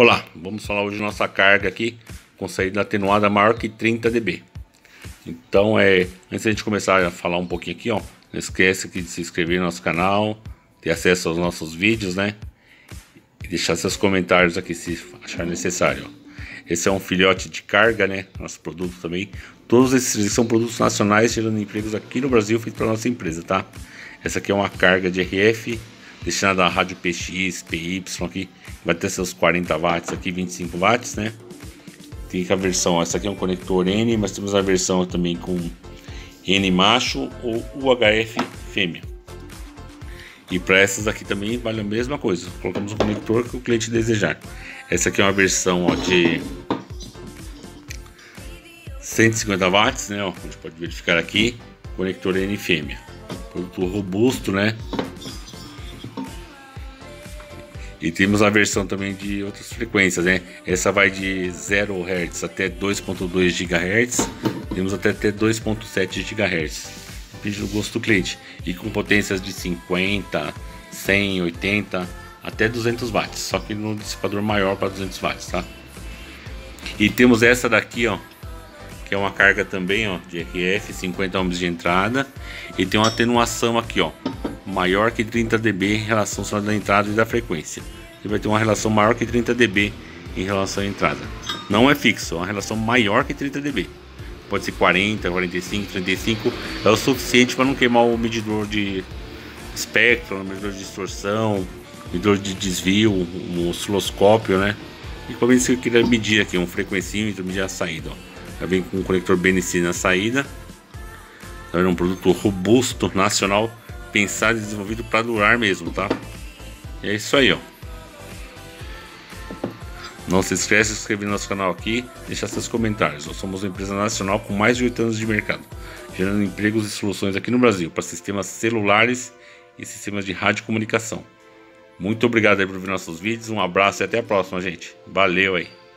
Olá, vamos falar hoje de nossa carga aqui com saída atenuada maior que 30 dB. Então, antes de a gente começar a falar um pouquinho aqui, ó, não esquece aqui de se inscrever no nosso canal, ter acesso aos nossos vídeos, né? E deixar seus comentários aqui se achar necessário. Ó. Esse é um filhote de carga, né? Nosso produto também. Todos esses são produtos nacionais gerando empregos aqui no Brasil, feito pela nossa empresa, tá? Essa aqui é uma carga de RF destinada à rádio PX, PY aqui, vai ter seus 40 watts aqui, 25 watts, né? Tem a versão, essa aqui é um conector N, mas temos a versão também com N macho ou UHF fêmea. E para essas aqui também vale a mesma coisa, colocamos um conector que o cliente desejar. Essa aqui é uma versão, ó, de 150 watts, né? Ó, a gente pode verificar aqui, conector N fêmea. Produto robusto, né? E temos a versão também de outras frequências, né? Essa vai de 0 Hz até 2.2 GHz. Temos até 2.7 GHz. Depende do gosto do cliente. E com potências de 50, 100, 80, até 200 watts. Só que no dissipador maior para 200 watts, tá? E temos essa daqui, ó. Que é uma carga também, ó. De RF, 50 ohms de entrada. E tem uma atenuação aqui, ó. Maior que 30 dB em relação só da entrada e da frequência. Ele vai ter uma relação maior que 30 dB em relação à entrada. Não é fixo, é uma relação maior que 30 dB. Pode ser 40, 45, 35. É o suficiente para não queimar o medidor de espectro, o medidor de distorção, o medidor de desvio, um osciloscópio, né? E como é que eu queria medir aqui? Um frequencímetro, medir a saída. Já vem com um conector BNC na saída. É um produto robusto, nacional, pensado e desenvolvido para durar mesmo, tá? E é isso aí, ó. Não se esquece de se inscrever no nosso canal aqui, deixar seus comentários. Nós somos uma empresa nacional com mais de 8 anos de mercado, gerando empregos e soluções aqui no Brasil para sistemas celulares e sistemas de radiocomunicação. Muito obrigado aí por ver nossos vídeos, um abraço e até a próxima, gente. Valeu aí!